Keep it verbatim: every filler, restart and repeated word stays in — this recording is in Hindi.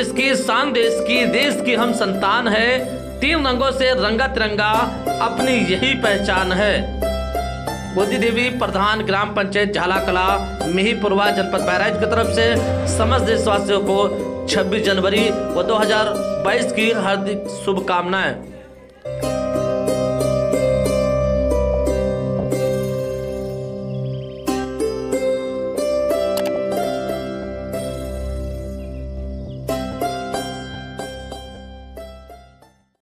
देश की शान, देश की देश की हम संतान है। तीन रंगों से रंगा तिरंगा, अपनी यही पहचान है। गेंदी देवी परधान ग्राम पंचायत झालाकला मिहिपुरवा जनपद बहराइच की तरफ से समस्त देशवासियों को छब्बीस जनवरी व दो हज़ार बाईस की हार्दिक शुभकामनाएं।